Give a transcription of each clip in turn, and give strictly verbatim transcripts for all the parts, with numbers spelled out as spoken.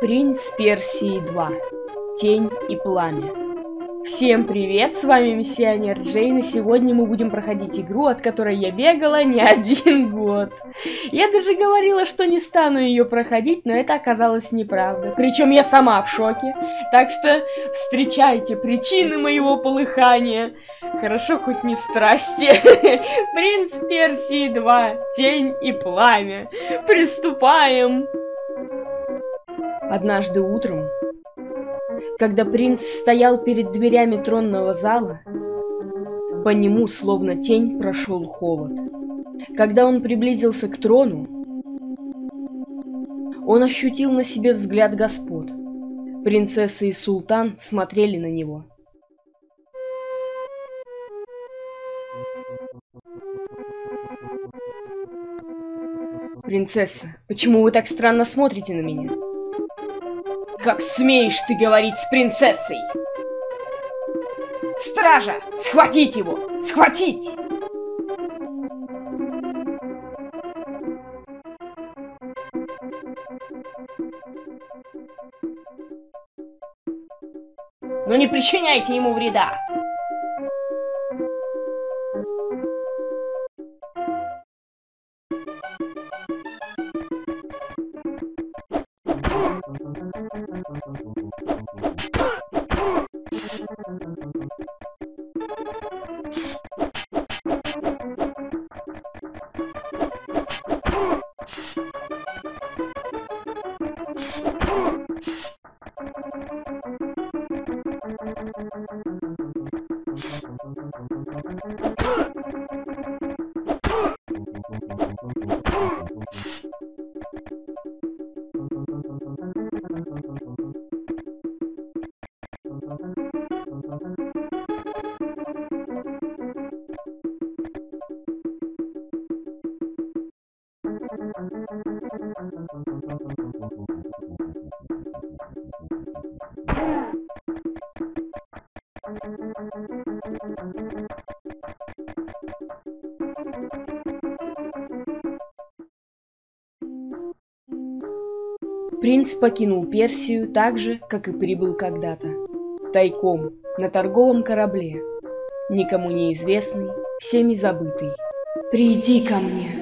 Принц Персии два. Тень и пламя. Всем привет, с вами Миссионер Джейн, и сегодня мы будем проходить игру, от которой я бегала не один год. Я даже говорила, что не стану ее проходить, но это оказалось неправда. Причем я сама в шоке. Так что встречайте причины моего полыхания. Хорошо, хоть не страсти. Принц Персии два. Тень и пламя. Приступаем! Однажды утром, когда принц стоял перед дверями тронного зала, по нему словно тень прошел холод. Когда он приблизился к трону, он ощутил на себе взгляд господ. Принцессы и султан смотрели на него. «Принцесса, почему вы так странно смотрите на меня?» «Как смеешь ты говорить с принцессой?» «Стража! Схватить его! Схватить!» «Но не причиняйте ему вреда!» Принц покинул Персию так же, как и прибыл когда-то. Тайком, на торговом корабле. Никому неизвестный, всеми забытый. «Приди ко мне!»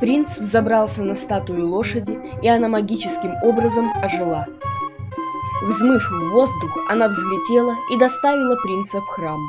Принц взобрался на статую лошади, и она магическим образом ожила. Взмыв в воздух, она взлетела и доставила принца в храм.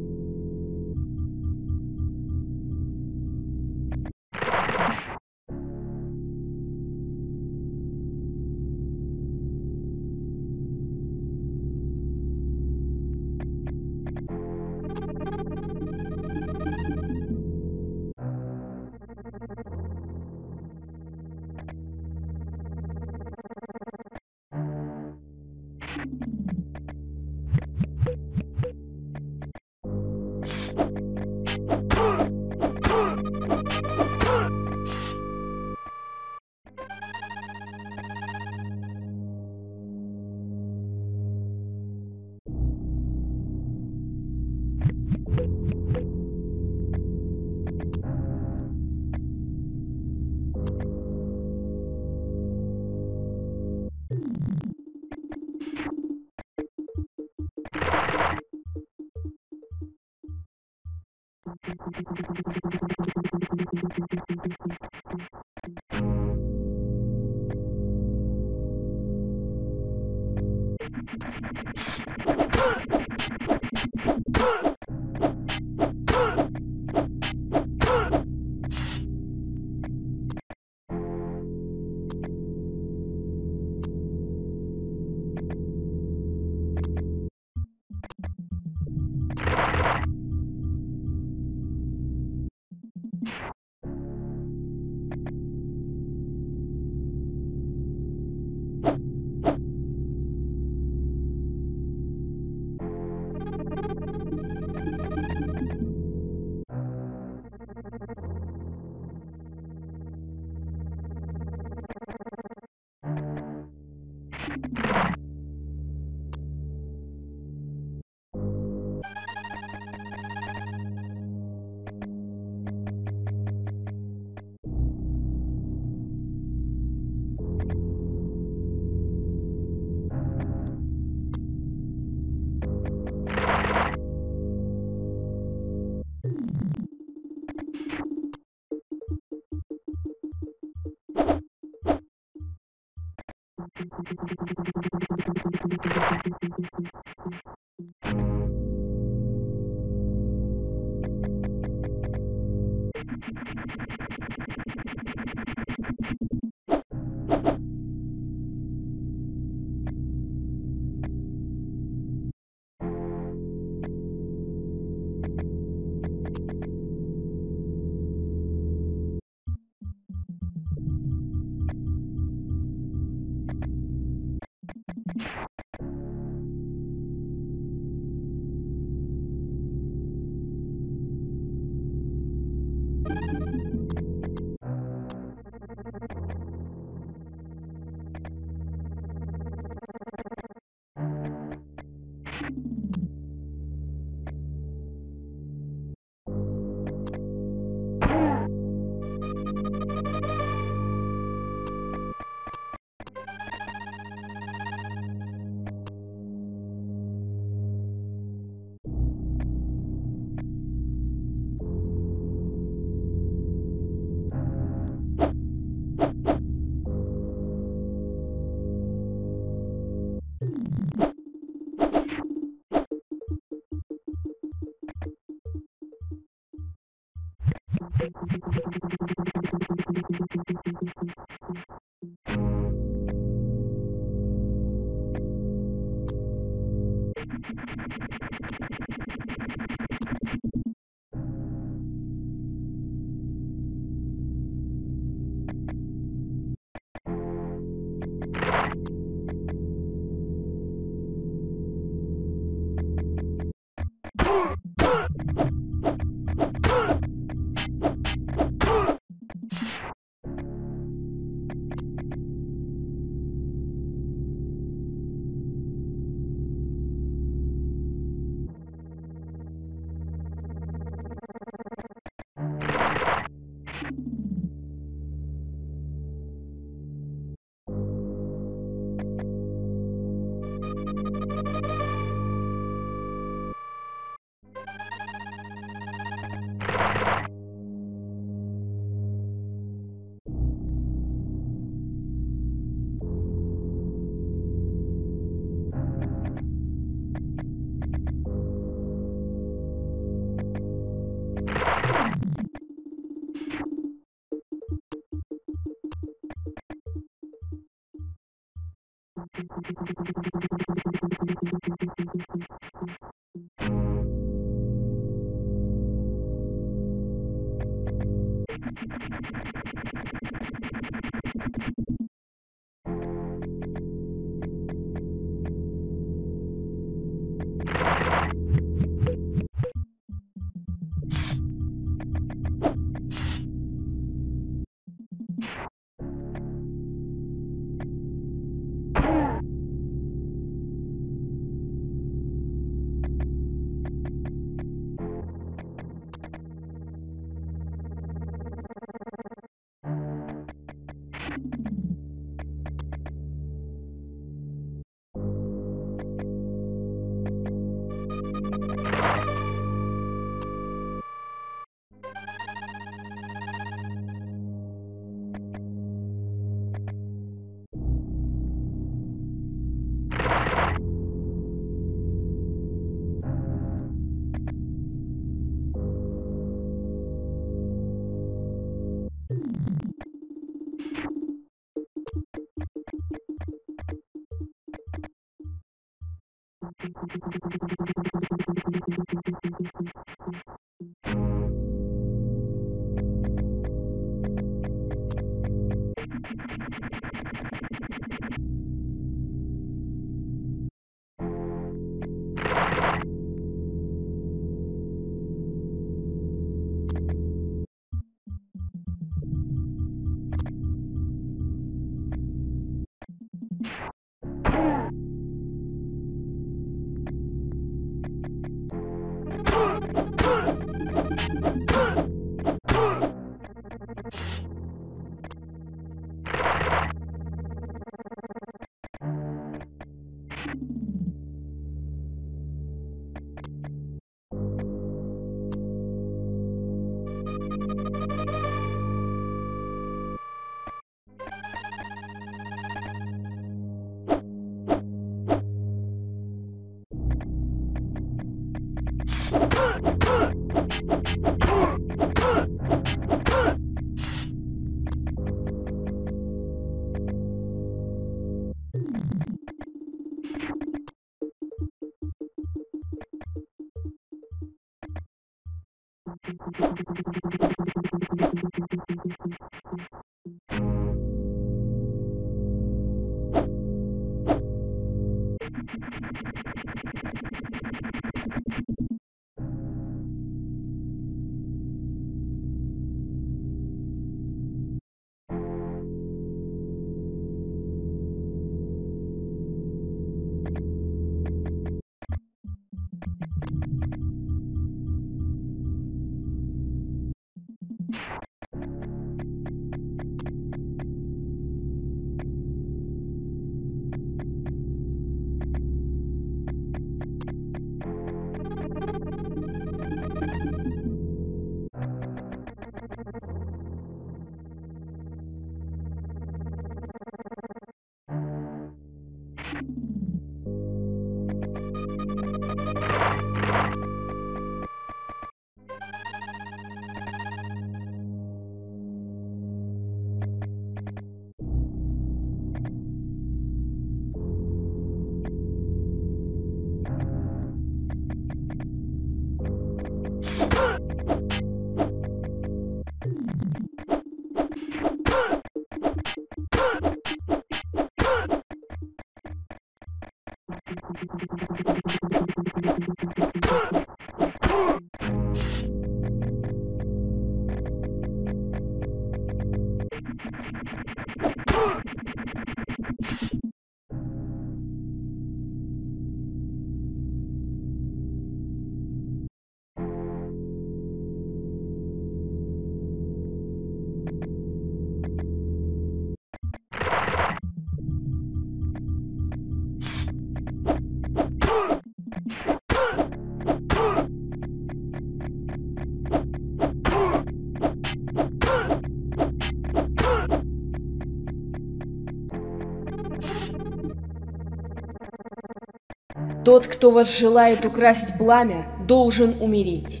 Тот, кто вас желает украсть пламя, должен умереть.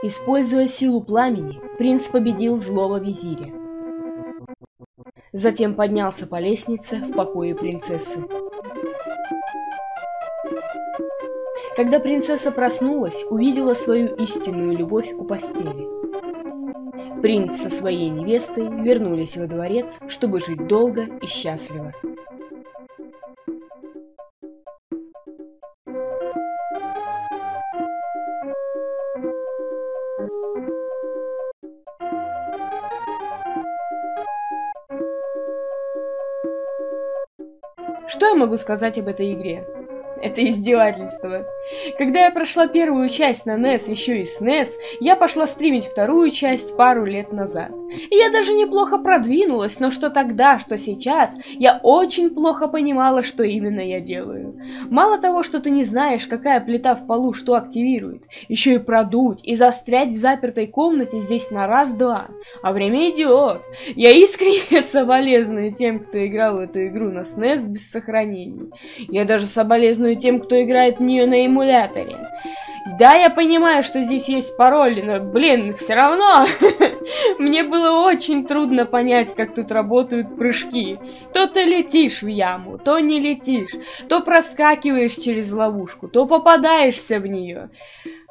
Используя силу пламени, принц победил злого визиря. Затем поднялся по лестнице в покое принцессы. Когда принцесса проснулась, увидела свою истинную любовь у постели. Принц со своей невестой вернулись во дворец, чтобы жить долго и счастливо. Что я могу сказать об этой игре? Это издевательство. Когда я прошла первую часть на нес, еще и снес, я пошла стримить вторую часть пару лет назад. И я даже неплохо продвинулась, но что тогда, что сейчас, я очень плохо понимала, что именно я делаю. Мало того, что ты не знаешь, какая плита в полу что активирует, еще и продуть и застрять в запертой комнате здесь на раз-два. А время идет. Я искренне соболезную тем, кто играл в эту игру на снес без сохранений. Я даже соболезную тем, кто играет в нее на эмуляторе. Да, я понимаю, что здесь есть пароли, но, блин, все равно мне было очень трудно понять, как тут работают прыжки. То ты летишь в яму, то не летишь, то проскакиваешь через ловушку, то попадаешься в нее.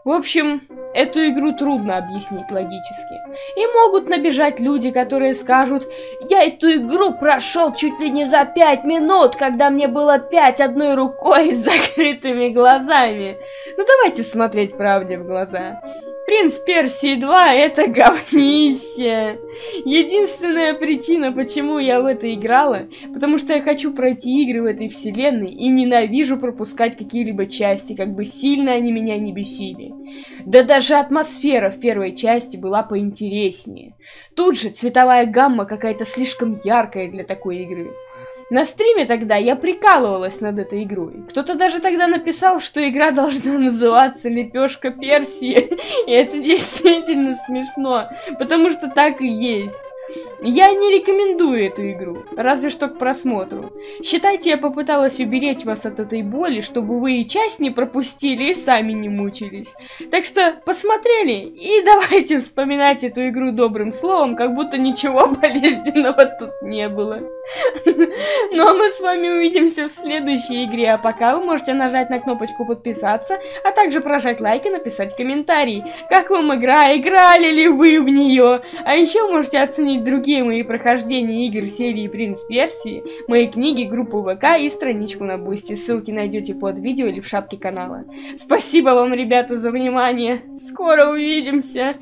В общем, эту игру трудно объяснить логически. И могут набежать люди, которые скажут: «Я эту игру прошел чуть ли не за пять минут, когда мне было пять одной рукой с закрытыми глазами». Ну давайте смотреть правде в глаза. «Принц Персии два» — это говнище. Единственная причина, почему я в это играла, потому что я хочу пройти игры в этой вселенной и ненавижу пропускать какие-либо части, как бы сильно они меня не бесили. Да даже атмосфера в первой части была поинтереснее. Тут же цветовая гамма какая-то слишком яркая для такой игры. На стриме тогда я прикалывалась над этой игрой. Кто-то даже тогда написал, что игра должна называться «Лепешка Персии». И это действительно смешно, потому что так и есть. Я не рекомендую эту игру, разве что к просмотру. Считайте, я попыталась уберечь вас от этой боли, чтобы вы и часть не пропустили, и сами не мучились. Так что посмотрели и давайте вспоминать эту игру добрым словом, как будто ничего болезненного тут не было. Ну а мы с вами увидимся в следующей игре, а пока вы можете нажать на кнопочку «Подписаться», а также прожать лайк и написать комментарий. Как вам игра? Играли ли вы в нее? А еще можете оценить оценить другие мои прохождения игр серии «Принц Персии», мои книги, группу ВК и страничку на Boosty. Ссылки найдете под видео или в шапке канала. Спасибо вам, ребята, за внимание. Скоро увидимся!